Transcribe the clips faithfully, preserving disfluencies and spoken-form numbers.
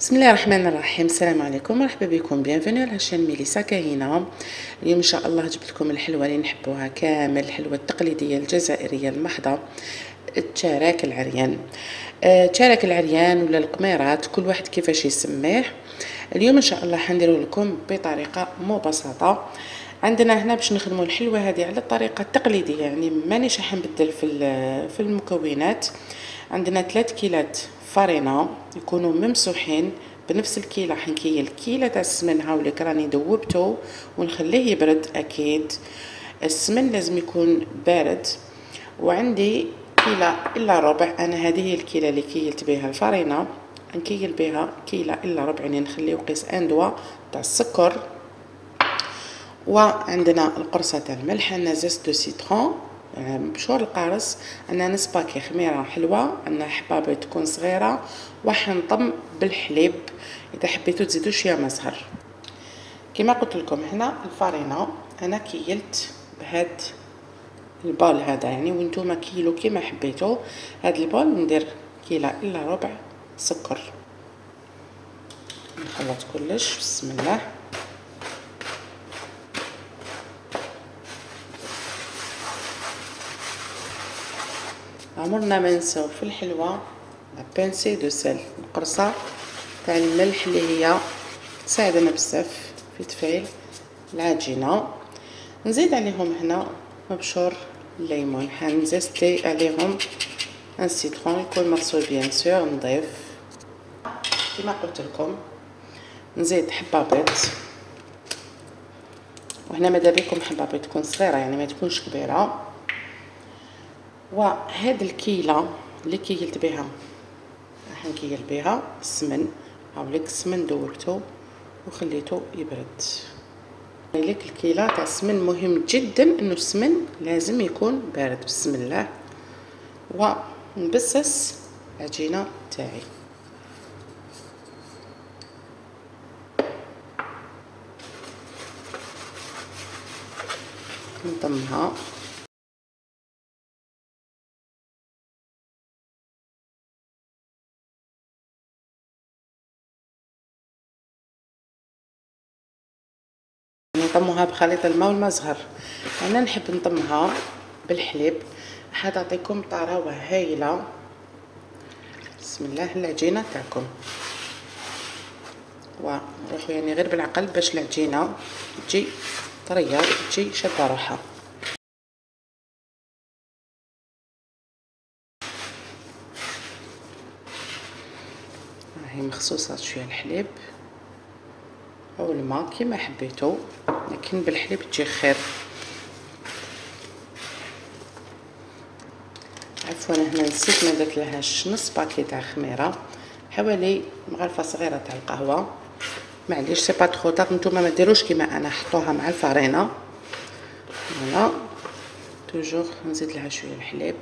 بسم الله الرحمن الرحيم. السلام عليكم، مرحبا بكم، بيانفوني على شان ميليسا كهينا. اليوم ان شاء الله جبت لكم الحلوه اللي نحبوها كامل، الحلوه التقليديه الجزائريه المحضه، تشارك العريان. أه تشارك العريان ولا القميرات، كل واحد كيفاش يسميه. اليوم ان شاء الله حنديرو لكم بطريقه مبسطه. عندنا هنا باش نخدموا الحلوه هذه على الطريقه التقليديه، يعني مانيش حنبدل في في المكونات. عندنا ثلاثة كيلات فرينة يكونوا ممسوحين بنفس الكيلة، حنكيل كيلة تاع السمن، هاوليك راني ذوبته ونخليه يبرد. اكيد السمن لازم يكون بارد. وعندي كيلة الا ربع، انا هذه هي الكيلة اللي كيلت بها الفرينة، نكيل بها كيلة الا ربع، يعني نخليه قيس اندوا تاع السكر. وعندنا القرصة تاع الملح، انا زيست دو سيترون، بشور القارص. عندنا نص باكي خميره حلوه، عندنا حبابه تكون صغيره، وحنطم بالحليب. اذا حبيتو تزيدو شويه ما زهر. كما قلت لكم هنا الفرينه انا كيلت بهاد البال هذا، يعني وانتوما كيلو كما حبيتو. هاد البال ندير كيله الا ربع سكر، نخلط كلش. بسم الله. عمرنا ما ننساو في الحلوه لا بانسي دو سيل، القرصه تاع الملح اللي هي تساعدنا بزاف في تفعيل العجينه. نزيد عليهم هنا مبشور الليمون، حنزيستي عليهم ان سيترون يكون مرصو بيان سور. نضيف كما قلت لكم، نزيد حبابيط، وهنا ماذا بكم حبابيط تكون صغيره، يعني ما تكونش كبيره. وهاد الكيله اللي كيلت بها راح نكيل بها السمن، هاوليك السمن ذوبته وخليته يبرد. هاوليك الكيله تاع السمن، مهم جدا انه السمن لازم يكون بارد. بسم الله. ونبسس العجينه تاعي. نضمها نطموها بخليط الماء والمزهر. انا نحب نطمها بالحليب، حتعطيكم طراوه هايله. بسم الله. العجينه تاعكم وروحوا يعني غير بالعقل باش العجينه تجي طريه، تجي شابه روحها. راهي مخصوصه شويه الحليب او الماء كما حبيتو، لكن بالحليب تجي خير. عفوا هنا نسيت ما درت لهاش نص باكي تاع خميره، حوالي مغرفه صغيره تاع القهوه. معليش سي با ترو طار، نتوما ما ديروش كيما انا، حطوها مع الفرينه. هنا توجور نزيد لها شويه الحليب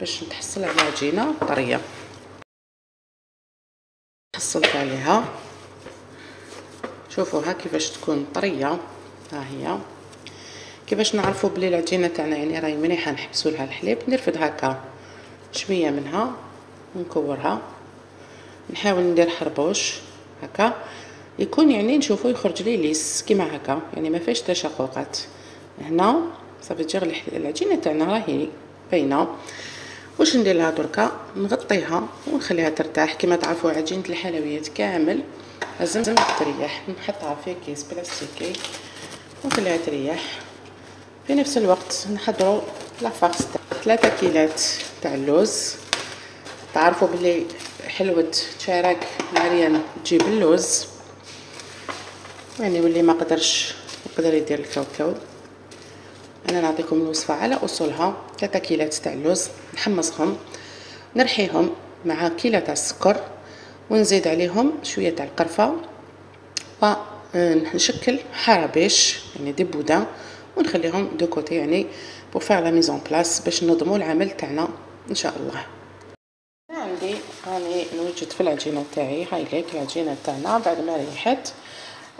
باش نتحصل على عجينه طريه. حصلت عليها، شوفوها كيفاش تكون طريه. ها هي كيفاش نعرفوا بلي العجينه تاعنا يعني راهي مليحه. نحبسوا لها الحليب، نرفد هكا شويه منها ونكورها، نحاول ندير حربوش هكا يكون، يعني نشوفوا يخرج لي ليس كيما هكا، يعني ما فيهش تشققات. هنا صافي تجي العجينه تاعنا راهي باينه. واش ندير لها دركا؟ نغطيها ونخليها ترتاح. كيما تعرفوا عجينه الحلويات كامل لازم تريح، نحطها في كيس بلاستيكي ونخليها تريح. في نفس الوقت نحضروا لافارس تاع ثلاثة كيلات تاع اللوز. تعرفوا بلي حلوه تشارك العريان تجيب اللوز، يعني واللي ما قدرش يقدر يدير الكاوكاو. انا نعطيكم الوصفه على اصولها. ثلاثة كيلات تاع اللوز نحمصهم، نرحيهم مع كيله تاع السكر، ونزيد عليهم شويه تاع القرفه، ونشكل حرابيش يعني دي بودان، ونخليهم دو كوتي يعني بور فير لا ميزون بلاص، باش نضمو العمل تاعنا ان شاء الله. عندي راني نوجد في العجينه تاعي. هاي ليك العجينه تاعنا بعد ما ريحت.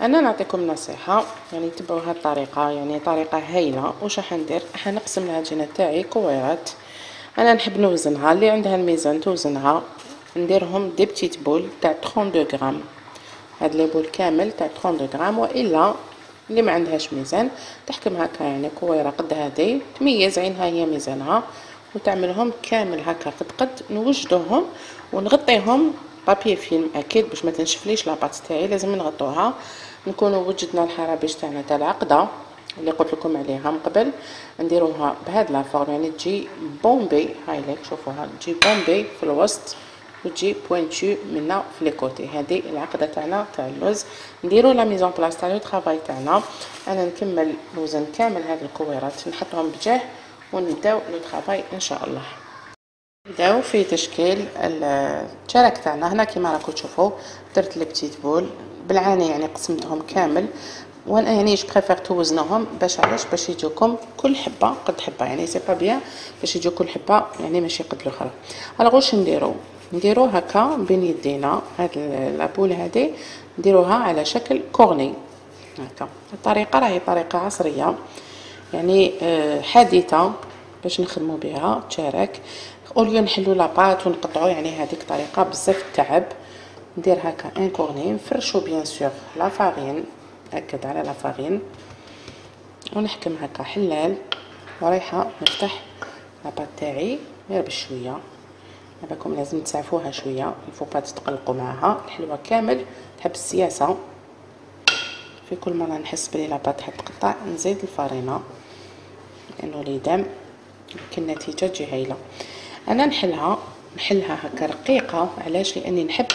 انا نعطيكم نصيحه، يعني تبعوا هذه الطريقه، يعني طريقه هايله. واش راح ندير؟ راح نقسم العجينه تاعي كويرات. انا نحب نوزنها، اللي عندها الميزان توزنها، نديرهم دي بتيت بول تاع ثلاثة وثلاثين غرام، هاد لي بول كامل تاع ثلاثة وثلاثين غرام، والا اللي ما عندهاش ميزان تحكم هكا يعني كويره قد هذه تميز عينها هي ميزانها، وتعملهم كامل هكا قد قد. نوجدوهم ونغطيهم بابي فيلم اكيد باش ما تنشفليش لاباط تاعي، لازم نغطوها. نكونوا وجدنا الحرابيش تاعنا تاع العقده اللي قلت لكم عليها من قبل، نديروها بهاد لا فورم يعني تجي بومبي، هاي ليك شوفوها تجي بومبي في الوسط وتجي بوينتو منا في لي كوتي. هذه العقده تاعنا تاع اللوز. نديرو لا ميزون بلاص تاع لو طرافاي تاعنا، انا نكمل نوزن كامل هاد الكويرات نحطهم بجاه ونبداو لو طرافاي ان شاء الله. نبداو في تشكيل الشراك تاعنا. هنا كيما راكم تشوفوا درت لي بتيت بول بالعاني يعني قسمتهم كامل، وانا يعني جو بريفير توزنهم باش علاش باش يجيكم كل حبه قد حبه يعني سي با بيان باش يجيو كل حبه يعني ماشي قد الاخرى. الوغ واش نديرو؟ نديرو هكا بين يدينا هاد لابول هادي نديروها على شكل كورني هكا. الطريقه راهي طريقه عصريه يعني حديثه باش نخدمو بها تشارك، اوليو نحلو لاباط ونقطعو يعني هذيك طريقه بزاف تعب. ندير هكا ان كورني، نفرشو بيان سور لا فارين، نأكد على لا فارين ونحكم هكا حلال ورايحه نفتح لاباط تاعي غير بشويه. هباكم لازم تسعفوها شويه، الفو با تتقلقوا معاها، الحلوه كامل تحب السياسه. في كل مره نحس بلي لاباط تحب تقطع نزيد الفرينه لانه لي دام يمكن النتيجه تجي هايله. انا نحلها نحلها هكا رقيقه، علاش؟ لاني نحب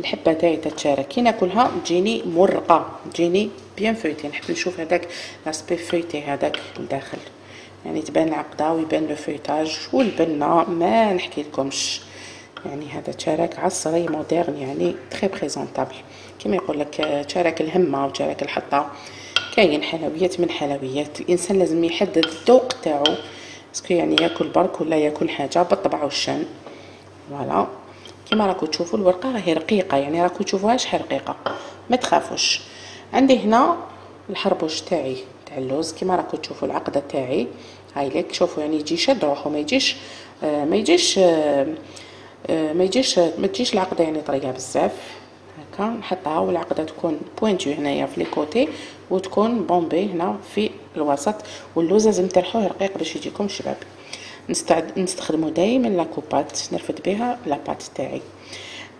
الحبه تاعي تتشارك كي ناكلها تجيني مرقه تجيني بيان فويتي، نحب نشوف هذاك لاسبي فويتي هذاك لداخل يعني تبان العقده ويبان لو فويتاج والبنه ما نحكي لكمش. يعني هذا تشارك عصري موديرن يعني تري بريزونطابل كما يقول لك تشارك الهمه وتشارك الحطه، كاين حلويات من حلويات. الانسان لازم يحدد الذوق تاعو، اسكو يعني ياكل برك ولا ياكل حاجه بالطبع والشان. فوالا كما راكم تشوفوا الورقه راهي رقيقه يعني راكم تشوفوها شحال رقيقه. ما تخافوش، عندي هنا الحربوش تاعي تاع اللوز كما راكم تشوفوا العقده تاعي هاي ليك شوفوا يعني يجي شد روحو ما يجيش آه ما يجيش آه ما يجيش آه ما تجيش العقده يعني طريه بزاف. هكا نحطها والعقده تكون بوينتو هنايا في لي كوتي وتكون بومبي هنا في الوسط، واللوز لازم ترحوه رقيق باش يجيكم شباب. نستعد نستخدمو دائما لاكوبات، نرفد بها لاباط تاعي،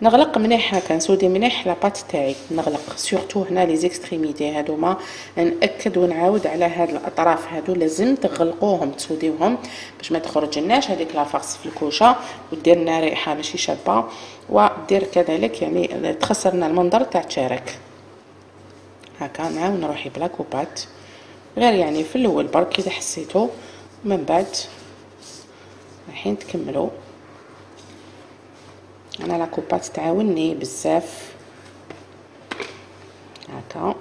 نغلق مليح هكا نسودي مليح لاباط تاعي، نغلق سورتو هنا لي زيكستريميتي هادوما. ناكد ونعاود على هاد الاطراف هادو لازم تغلقوهم تسوديوهم باش ما تخرج لناش هذيك لافارس في الكوشه ودير لنا ريحه ماشي شابه، ودير كذلك يعني تخسرنا المنظر تاع تشارك. هكا نعاود نروحي بلاكوبات غير يعني في الاول برك اذا حسيتو، من بعد رايحين تكملوا. انا لاكوبات تعاوني بزاف هكا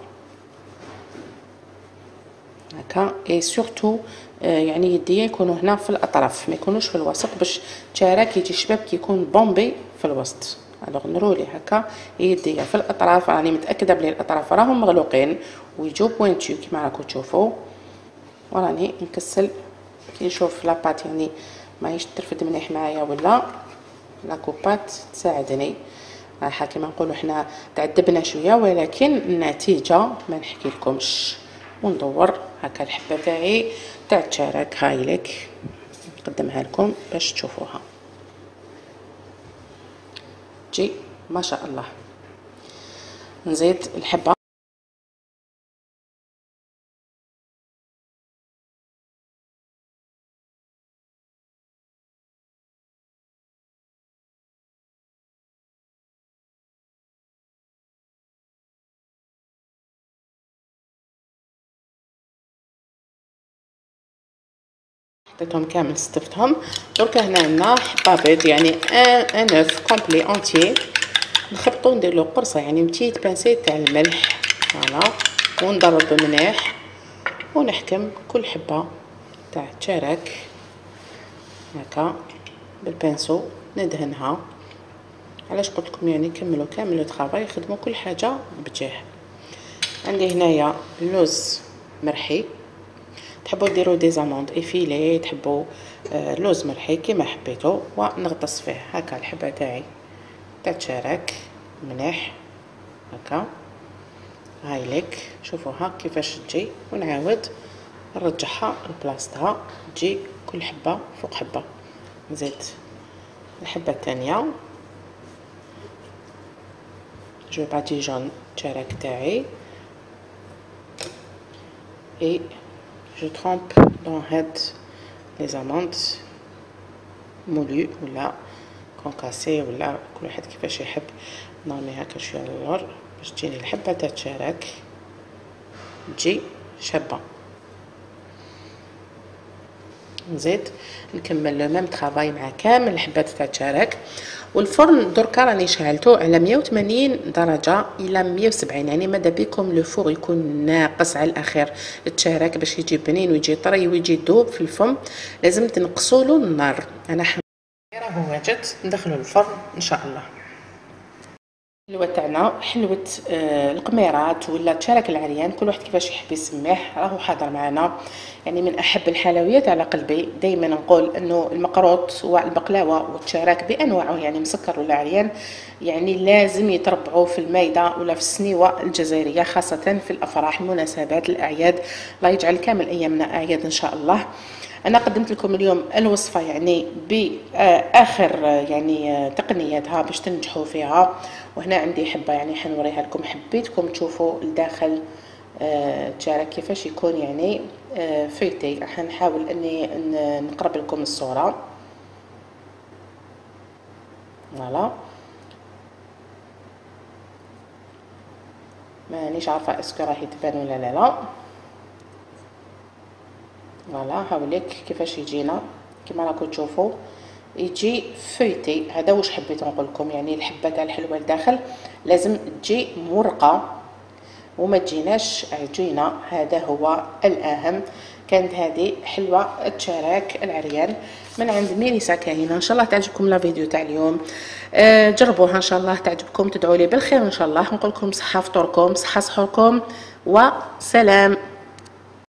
هكا اي سورتو يعني يديا يكونوا هنا في الاطراف ما يكونوش في الوسط باش تشارك يجي شباب كيكون بومبي في الوسط. الوغ نرولي هكا يديا في الاطراف، راني متاكده بلي الاطراف راهم مغلوقين ويجوا بوينتو كيما راكم تشوفوا، وراني نكسل كي نشوف لاباط يعني ماهيش ترفد مليح معايا ولا لاكوبات تساعدني. رايحه كيما نقولوا حنا تعذبنا شويه ولكن النتيجه ما نحكي لكمش. وندور هكا الحبه تاعي تاع التشارك هاي لك نقدمها لكم باش تشوفوها تجي ما شاء الله. نزيد الحبه حطيتهم كامل استفتهم. دركا هنا عندنا حبه بيض يعني ان اوف كومبلي اونتي، نخبطو نديرلو قرصه يعني متيت بانسي تاع الملح فوالا، ونضرب مليح ونحكم كل حبه تاع تشارك هكا بالبانسو ندهنها. علاش قلت لكم يعني كملوا كامل الطرافاي، خدموا كل حاجه بجاه. عندي هنايا اللوز مرحي، تحبوا ديروا دي زاموند افيلي تحبوا آه لوز مرحي كيما حبيتو، ونغطس فيه هكا الحبه تاعي تتشارك مليح هكا. هاي لك شوفوها كيفاش تجي، ونعاود نرجعها لبلاصتها تجي كل حبه فوق حبه. نزيد الحبه الثانيه جو باتي جون تشارك تاعي اي جو ترومب دون هاد لي زاموند مولو ولا كونكاسي ولا كل واحد كيفاش يحب. نرمي هكا شويه للور باش تجيني الحبه تاع تشارك تجي شابه. نزيد نكمل لو ميم طرافاي مع كامل الحبات تاع تشارك. والفرن دركا راني شعلته على مية وثمانين درجه الى مية وسبعين، يعني ماذا بكم لو فور يكون ناقص على الاخير. التشارك باش يجي بنين ويجي طري ويجي دوب في الفم لازم تنقصوا له النار. انا حميت راهو واجد، ندخلوا الفرن ان شاء الله. الحلوه تاعنا حلوه آه القميرات ولا تشارك العريان، كل واحد كيفاش يحب يسميه راهو حاضر معنا. يعني من احب الحلويات على قلبي. دائما نقول انه المقروط والبقلاوه والتشارك بانواعه، يعني مسكر ولا عريان، يعني لازم يتربعوا في المائده ولا في السنيوه الجزائريه، خاصه في الافراح، المناسبات، الاعياد. الله يجعل كامل ايامنا اعياد ان شاء الله. انا قدمت لكم اليوم الوصفه يعني باخر يعني تقنياتها باش تنجحوا فيها. وهنا عندي حبه يعني حنوريها لكم، حبيتكم تشوفوا الداخل تشارك كيفاش يكون يعني فيتي. حنحاول اني نقرب لكم الصوره فوالا. مانيش عارفه اسكو راهي تبان ولا لا لا. فوالا هاوليك كيفاش يجينا كيما راكم تشوفوا يجي فيتي. هذا واش حبيت نقول لكم، يعني الحبه تاع الحلوه الداخل لازم تجي مرقه وما تجيناش عجينه، هذا هو الاهم. كانت هذه حلوه تشارك العريان من عند ميليسا كهينا. ان شاء الله تعجبكم لا فيديو تاع اليوم، أه جربوها ان شاء الله تعجبكم. تدعوا لي بالخير ان شاء الله. نقول لكم صحه فطوركم، صحه سحوركم، وسلام.